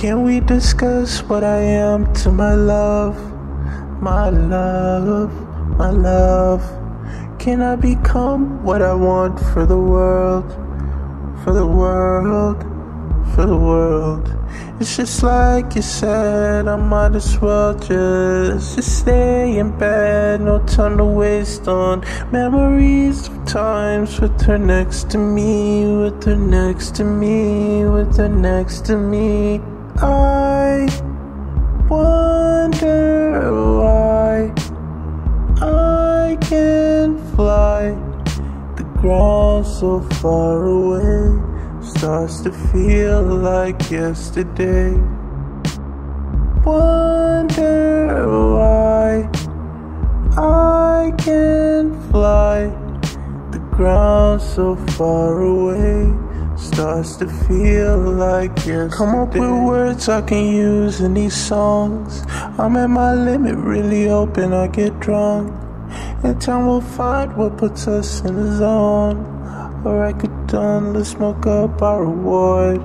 Can we discuss what I am to my love? My love, my love. Can I become what I want for the world? For the world, for the world. It's just like you said, I might as well just stay in bed. No time to waste on memories of times with her next to me, with her next to me, with her next to me. I wonder why I can't fly. The ground so far away starts to feel like yesterday. Wonder why I can't fly. The ground so far away starts to feel like yesterday. Come up with words I can use in these songs. I'm at my limit, really hoping I get drunk, and time will find what puts us in the zone. Or I could done, let's smoke up our reward.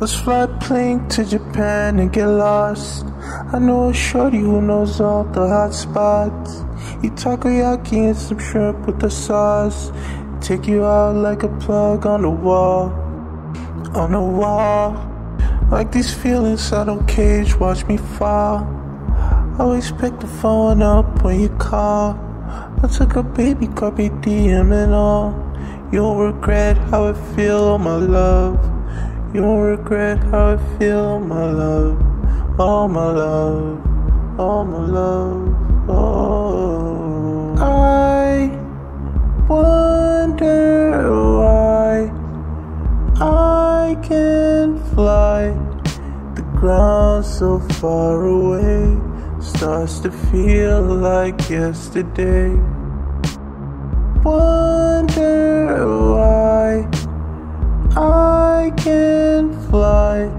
Let's fly plane to Japan and get lost. I know a shorty who knows all the hot spots. Eat takoyaki and some shrimp with the sauce. Take you out like a plug on the wall, on the wall. Like these feelings I don't cage, watch me fall. Always pick the phone up when you call. I took a baby, copy DM and all. You'll regret how I feel, my love. You'll regret how I feel, my love. Oh, my love. Oh, my love. Oh, I wonder why I can't fly. The ground so far away starts to feel like yesterday. Wonder why I can't fly.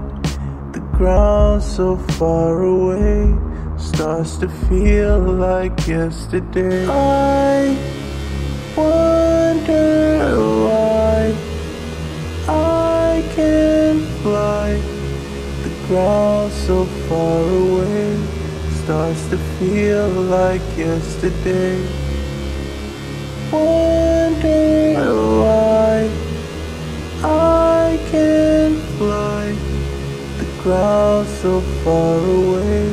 The ground so far away starts to feel like yesterday. I wonder why I can't fly. The ground so far away starts to feel like yesterday. Wonder why I can't fly. The ground so far away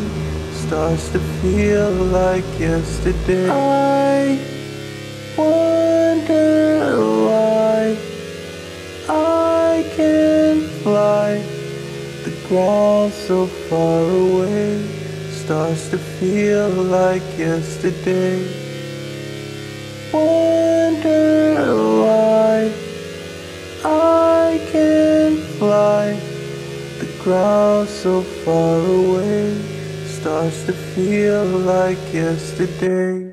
starts to feel like yesterday. I wonder why I can't fly. The ground so far away starts to feel like yesterday. Wonder why I can't fly. The ground so far away starts to feel like yesterday.